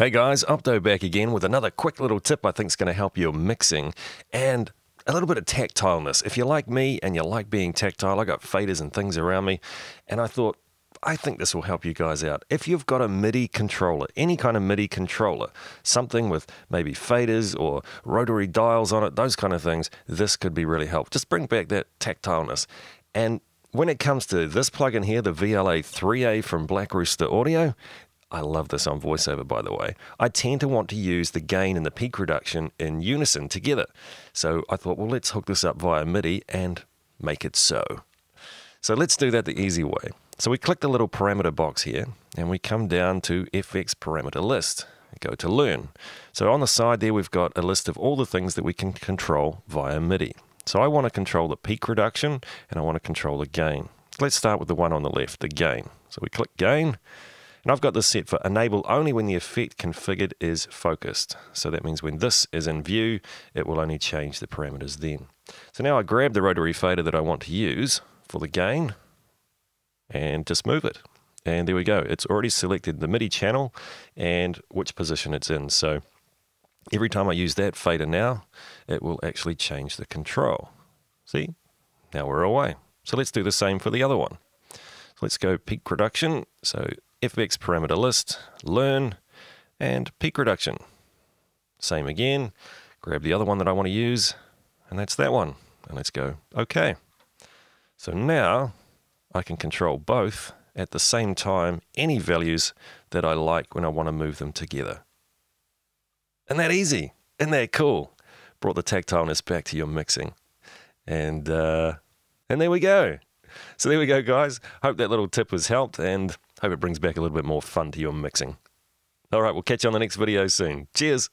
Hey guys, Opto back again with another quick little tip I think is going to help your mixing and a little bit of tactileness. If you're like me and you like being tactile, I got faders and things around me, and I think this will help you guys out. If you've got a MIDI controller, any kind of MIDI controller, something with maybe faders or rotary dials on it, those kind of things, this could be really helpful. Just bring back that tactileness. And when it comes to this plugin here, the VLA-3A from Black Rooster Audio, I love this on voiceover, by the way. I tend to want to use the gain and the peak reduction in unison together. So I thought, well, let's hook this up via MIDI and make it so. So let's do that the easy way. So we click the little parameter box here, and we come down to FX parameter list. Go to learn. So on the side there, we've got a list of all the things that we can control via MIDI. So I want to control the peak reduction, and I want to control the gain. Let's start with the one on the left, the gain. So we click gain. And I've got this set for enable only when the effect configured is focused. So that means when this is in view, it will only change the parameters then. So now I grab the rotary fader that I want to use for the gain and just move it. And there we go. It's already selected the MIDI channel and which position it's in. So every time I use that fader now, it will actually change the control. See? Now we're away. So let's do the same for the other one. So let's go peak reduction. So FX parameter list, learn, and peak reduction. Same again, grab the other one that I want to use, and that's that one. And let's go OK. So now I can control both at the same time, any values that I like when I want to move them together. Isn't that easy? Isn't that cool? Brought the tactileness back to your mixing. And there we go. So there we go, guys. Hope that little tip has helped, and hope it brings back a little bit more fun to your mixing. All right, we'll catch you on the next video soon. Cheers.